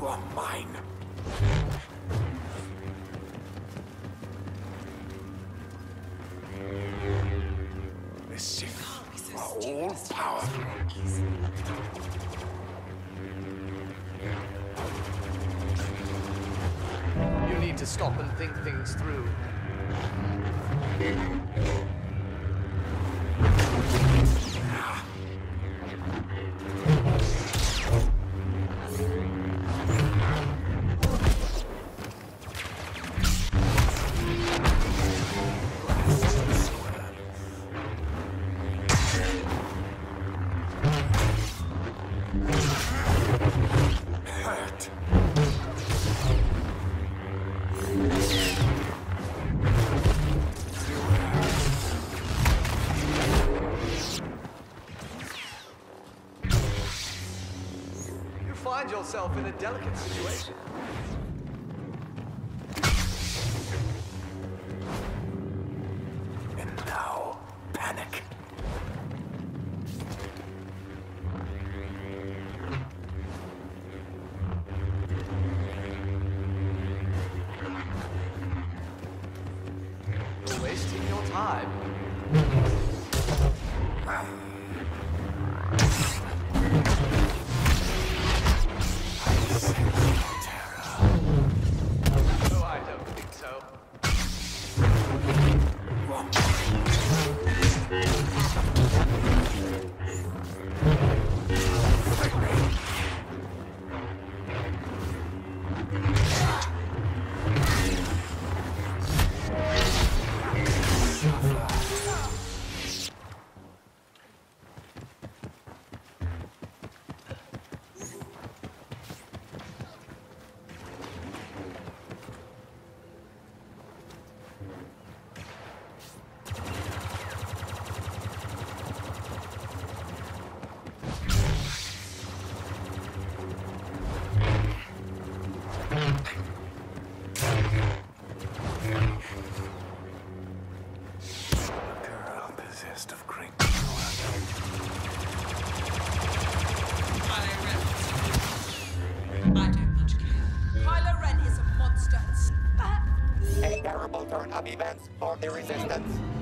You are mine. The Sith are all powerful. You need to stop and think things through. Find yourself in a delicate situation. And now, panic. You're wasting your time. Events for the resistance.